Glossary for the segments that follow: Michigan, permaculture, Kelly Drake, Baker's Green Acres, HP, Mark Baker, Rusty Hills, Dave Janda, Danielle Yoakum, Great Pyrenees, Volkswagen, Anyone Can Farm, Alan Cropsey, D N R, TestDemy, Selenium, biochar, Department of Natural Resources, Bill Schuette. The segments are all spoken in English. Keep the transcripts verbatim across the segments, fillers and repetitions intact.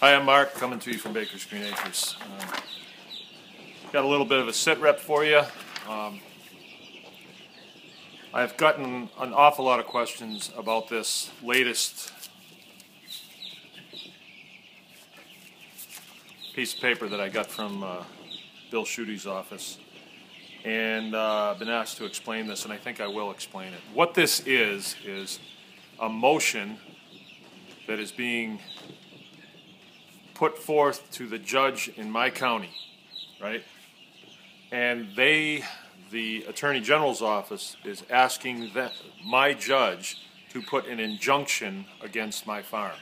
Hi, I'm Mark, coming to you from Baker's Green Acres. Um, got a little bit of a sit rep for you. Um, I've gotten an awful lot of questions about this latest piece of paper that I got from uh, Bill Schuette's office, and uh, I've been asked to explain this, and I think I will explain it. What this is is a motion that is being put forth to the judge in my county, right? And they, the Attorney General's office, is asking that my judge to put an injunction against my farm,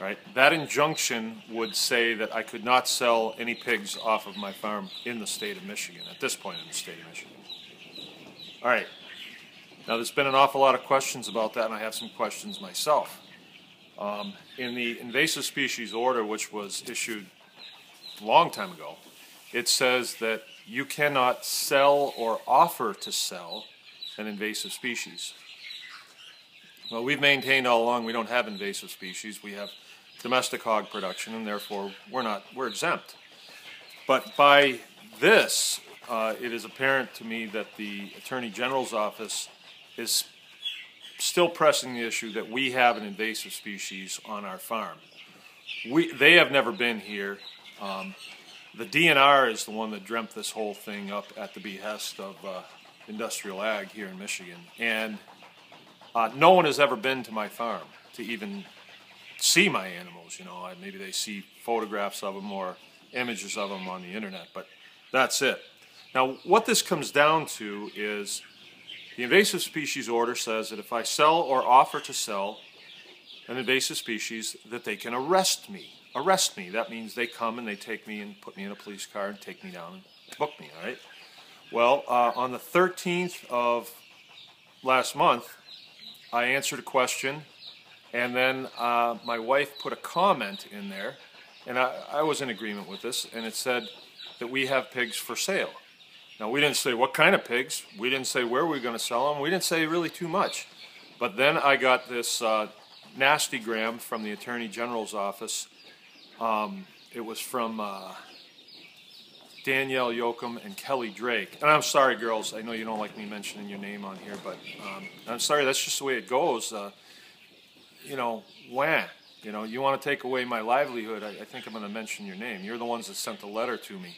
right? That injunction would say that I could not sell any pigs off of my farm in the state of Michigan, at this point in the state of Michigan. All right, now there's been an awful lot of questions about that, and I have some questions myself. Um, in the invasive species order, which was issued a long time ago, it says that you cannot sell or offer to sell an invasive species. Well, we've maintained all along we don't have invasive species. We have domestic hog production, and therefore we're not we're exempt. But by this, uh, it is apparent to me that the Attorney General's office is still pressing the issue that we have an invasive species on our farm. We they have never been here. Um, The D N R is the one that dreamt this whole thing up at the behest of uh, industrial ag here in Michigan. And uh, no one has ever been to my farm to even see my animals, you know. Maybe they see photographs of them or images of them on the internet, but that's it. Now, what this comes down to is the invasive species order says that if I sell or offer to sell an invasive species, that they can arrest me. Arrest me. That means they come and they take me and put me in a police car and take me down and book me, all right? Well, uh, on the thirteenth of last month, I answered a question, and then uh, my wife put a comment in there, and I, I was in agreement with this, and it said that we have pigs for sale. Now, we didn't say what kind of pigs. We didn't say where we were going to sell them. We didn't say really too much. But then I got this uh, nasty gram from the Attorney General's office. Um, it was from uh, Danielle Yoakum and Kelly Drake. And I'm sorry, girls, I know you don't like me mentioning your name on here, but um, I'm sorry, that's just the way it goes. Uh, you know, wham, you know, you want to take away my livelihood, I, I think I'm going to mention your name. You're the ones that sent the letter to me.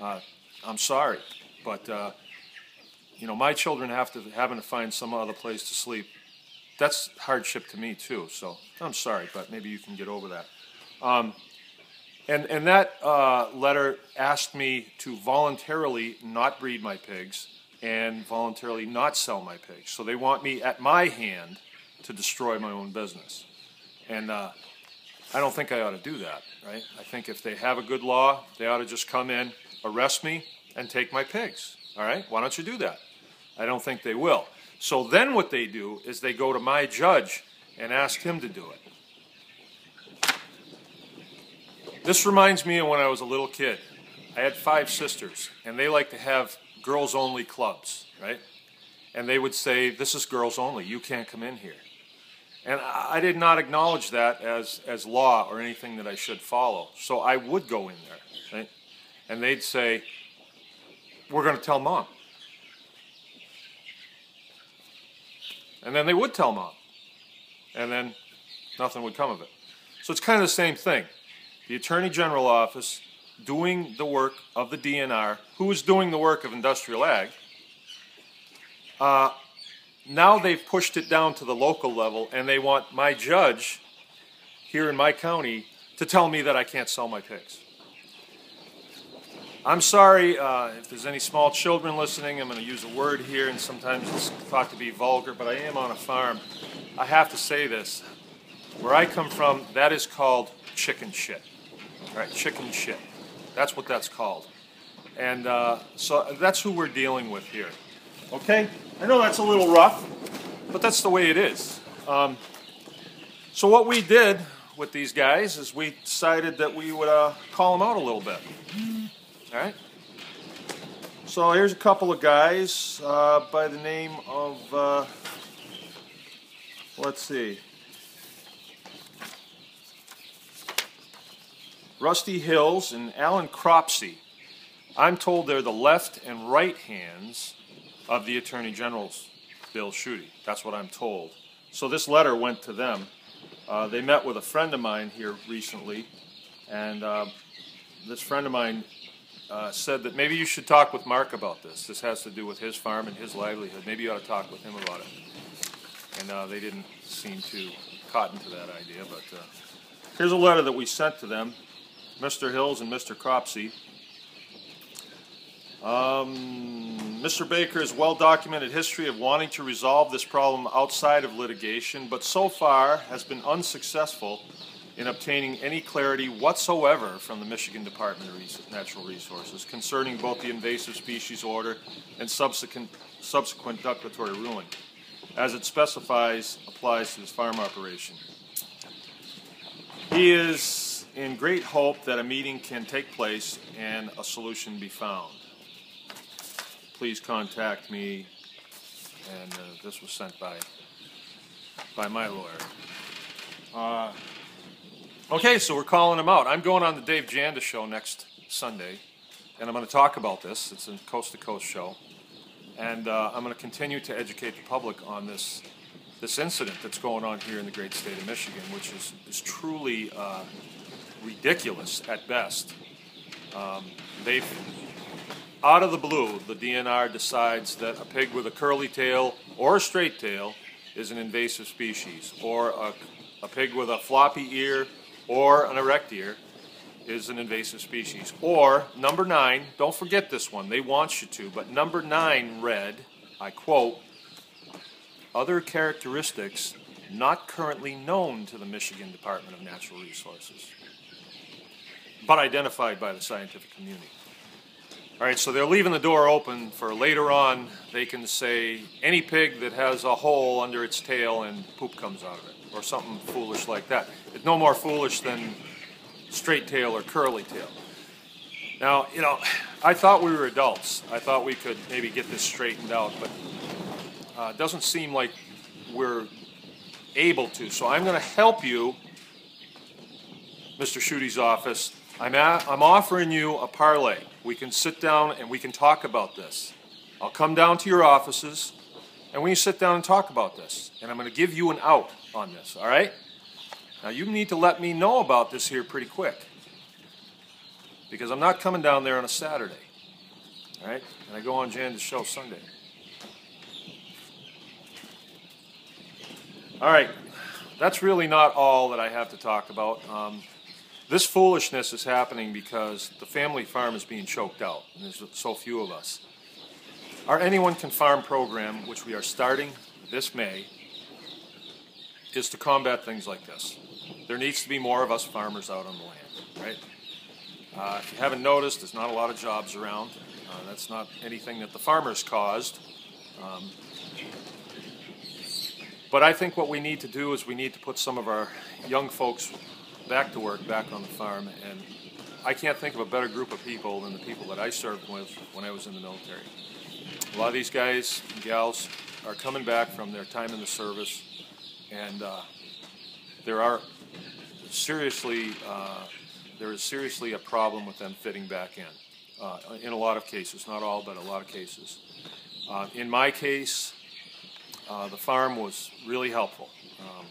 Uh, I'm sorry, but, uh, you know, my children have to having to find some other place to sleep. That's hardship to me, too, so I'm sorry, but maybe you can get over that. Um, And, and that uh, letter asked me to voluntarily not breed my pigs and voluntarily not sell my pigs. So they want me at my hand to destroy my own business. And uh, I don't think I ought to do that, right? I think if they have a good law, they ought to just come in, arrest me, and take my pigs, all right? Why don't you do that? I don't think they will. So then what they do is they go to my judge and ask him to do it. This reminds me of when I was a little kid. I had five sisters, and they like to have girls-only clubs, right? And they would say, this is girls-only, you can't come in here. And I did not acknowledge that as, as law or anything that I should follow. So I would go in there, right? And they'd say, we're going to tell Mom. And then they would tell Mom. And then nothing would come of it. So it's kind of the same thing. The Attorney General office doing the work of the D N R, who is doing the work of industrial ag. Uh, now they've pushed it down to the local level, and they want my judge here in my county to tell me that I can't sell my pigs. I'm sorry uh, if there's any small children listening. I'm going to use a word here, and sometimes it's thought to be vulgar, but I am on a farm. I have to say this. Where I come from, that is called chicken shit. All right, chicken shit. That's what that's called. And uh, so that's who we're dealing with here. Okay? I know that's a little rough, but that's the way it is. Um, so what we did with these guys is we decided that we would uh, call them out a little bit. All right? So here's a couple of guys uh, by the name of, uh, let's see. Rusty Hills, and Alan Cropsey. I'm told they're the left and right hands of the Attorney General's Bill Schuette. That's what I'm told. So this letter went to them. Uh, they met with a friend of mine here recently, and uh, this friend of mine uh, said that maybe you should talk with Mark about this. This has to do with his farm and his livelihood. Maybe you ought to talk with him about it. And uh, they didn't seem to cotton to that idea, but uh, here's a letter that we sent to them, Mister Hills and Mister Cropsey. Um, Mister Baker's well-documented history of wanting to resolve this problem outside of litigation, but so far has been unsuccessful in obtaining any clarity whatsoever from the Michigan Department of Natural Resources concerning both the invasive species order and subsequent, subsequent declaratory ruling, as it specifies applies to his farm operation. He is in great hope that a meeting can take place and a solution be found. Please contact me. And uh, this was sent by by my lawyer. Uh, okay, so we're calling him out. I'm going on the Dave Janda show next Sunday, and I'm going to talk about this. It's a coast-to-coast show. And uh, I'm going to continue to educate the public on this this incident that's going on here in the great state of Michigan, which is, is truly uh, ridiculous at best. Um, they've, out of the blue, the D N R decides that a pig with a curly tail or a straight tail is an invasive species, or a, a pig with a floppy ear or an erect ear is an invasive species. Or number nine, don't forget this one, they want you to, but number nine read, I quote, other characteristics not currently known to the Michigan Department of Natural Resources, but identified by the scientific community. All right, so they're leaving the door open for later on, they can say any pig that has a hole under its tail and poop comes out of it, or something foolish like that. It's no more foolish than straight tail or curly tail. Now, you know, I thought we were adults. I thought we could maybe get this straightened out, but Uh, it doesn't seem like we're able to. So I'm going to help you, Mister Schutte's office. I'm, at, I'm offering you a parlay. We can sit down and we can talk about this. I'll come down to your offices and we can sit down and talk about this. And I'm going to give you an out on this, all right? Now you need to let me know about this here pretty quick, because I'm not coming down there on a Saturday, all right? And I go on Jan's show Sunday. All right, that's really not all that I have to talk about. Um, this foolishness is happening because the family farm is being choked out, and there's so few of us. Our Anyone Can Farm program, which we are starting this May, is to combat things like this. There needs to be more of us farmers out on the land, right? Uh, if you haven't noticed, there's not a lot of jobs around. Uh, that's not anything that the farmers caused. Um, But I think what we need to do is we need to put some of our young folks back to work, back on the farm, and I can't think of a better group of people than the people that I served with when I was in the military. A lot of these guys and gals are coming back from their time in the service, and uh, there are seriously, uh, there is seriously a problem with them fitting back in, uh, in a lot of cases, not all, but a lot of cases. Uh, in my case, Uh, the farm was really helpful, um,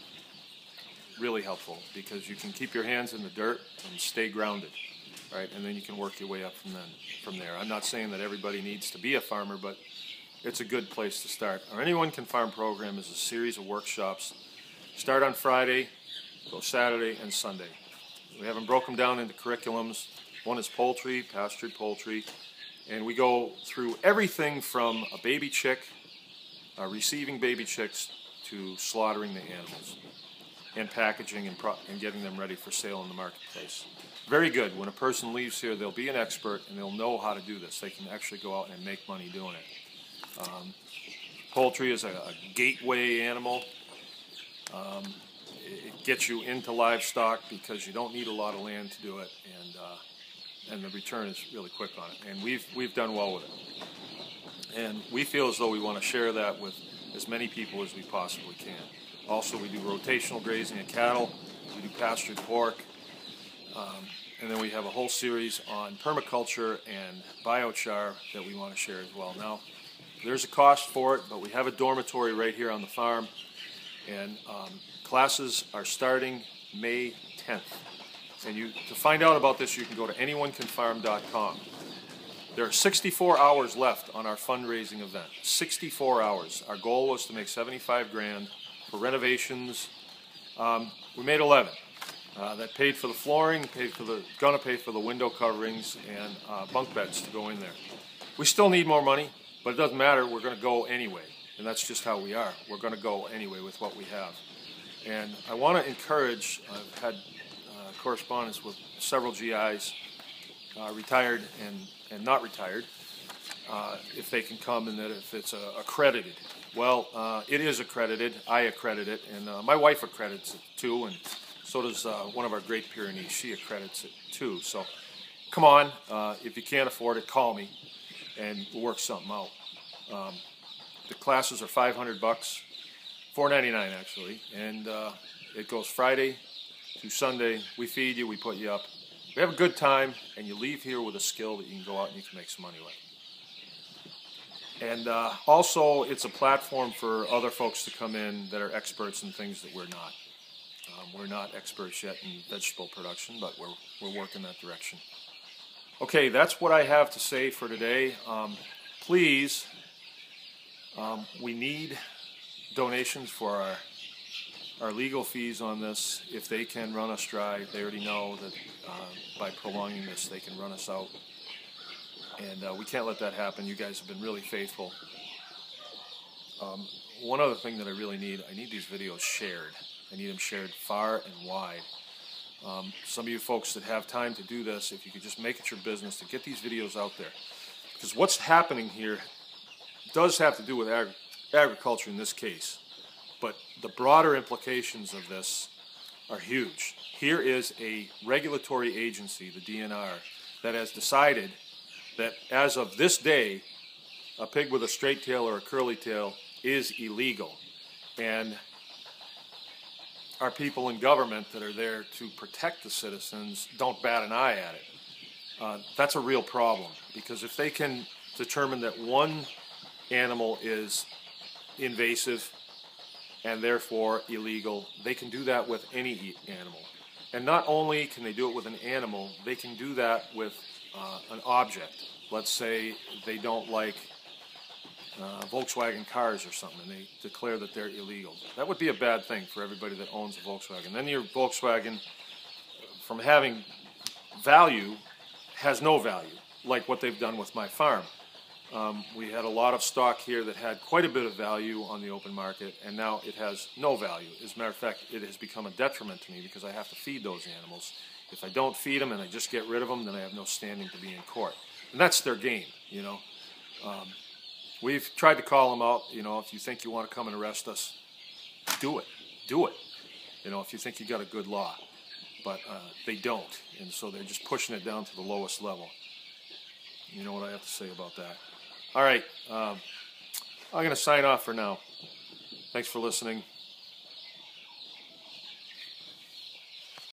really helpful, because you can keep your hands in the dirt and stay grounded, right? And then you can work your way up from then, from there. I'm not saying that everybody needs to be a farmer, but it's a good place to start. Our Anyone Can Farm program is a series of workshops. Start on Friday, go Saturday and Sunday. We have them broken down into curriculums. One is poultry, pastured poultry, and we go through everything from a baby chick, Uh, receiving baby chicks, to slaughtering the animals and packaging and, pro and getting them ready for sale in the marketplace. Very good. When a person leaves here, they'll be an expert and they'll know how to do this. They can actually go out and make money doing it. Um, poultry is a, a gateway animal. Um, it, it gets you into livestock because you don't need a lot of land to do it, and uh, and the return is really quick on it. And we've we've done well with it. And we feel as though we want to share that with as many people as we possibly can. Also, we do rotational grazing of cattle, we do pastured pork, um, And then we have a whole series on permaculture and biochar that we want to share as well. Now, there's a cost for it, but we have a dormitory right here on the farm, and um, classes are starting May tenth. And you, to find out about this, you can go to anyone can farm dot com. There are sixty-four hours left on our fundraising event. sixty-four hours. Our goal was to make seventy-five grand for renovations. Um, we made eleven. Uh, that paid for the flooring, paid for the, gonna pay for the window coverings and uh, bunk beds to go in there. We still need more money, but it doesn't matter. We're gonna go anyway, and that's just how we are. We're gonna go anyway with what we have. And I want to encourage. I've had uh, correspondence with several G Is, uh, retired and and not retired, uh, if they can come, and that if it's uh, accredited. Well, uh, it is accredited. I accredit it, and uh, my wife accredits it too, and so does uh, one of our Great Pyrenees. She accredits it too. So come on, uh, if you can't afford it, call me and we'll work something out. Um, the classes are five hundred bucks, four ninety-nine actually, and uh, it goes Friday through Sunday. We feed you, we put you up. We have a good time, and you leave here with a skill that you can go out and you can make some money with. And uh, also, it's a platform for other folks to come in that are experts in things that we're not. Um, we're not experts yet in vegetable production, but we're, we're working that direction. Okay, that's what I have to say for today. Um, please, um, we need donations for our, our legal fees on this. If they can run us dry, they already know that uh, by prolonging this, they can run us out. And uh, we can't let that happen. You guys have been really faithful. Um, one other thing that I really need, I need these videos shared. I need them shared far and wide. Um, some of you folks that have time to do this, if you could just make it your business to get these videos out there. Because what's happening here does have to do with ag agriculture in this case. But the broader implications of this are huge. Here is a regulatory agency, the D N R, that has decided that as of this day, a pig with a straight tail or a curly tail is illegal. And our people in government that are there to protect the citizens don't bat an eye at it. Uh, that's a real problem, because if they can determine that one animal is invasive and therefore illegal, they can do that with any animal. And not only can they do it with an animal, they can do that with uh, an object. Let's say they don't like Uh, Volkswagen cars or something, and they declare that they're illegal. That would be a bad thing for everybody that owns a Volkswagen. Then your Volkswagen, from having value, has no value, like what they've done with my farm. Um, we had a lot of stock here that had quite a bit of value on the open market, and now it has no value. As a matter of fact, it has become a detriment to me because I have to feed those animals. If I don't feed them and I just get rid of them, then I have no standing to be in court. And that's their game, you know. Um, We've tried to call them out. You know, if you think you want to come and arrest us, do it. Do it. You know, if you think you got a good law. But uh, they don't. And so they're just pushing it down to the lowest level. You know what I have to say about that. All right. Um, I'm going to sign off for now. Thanks for listening.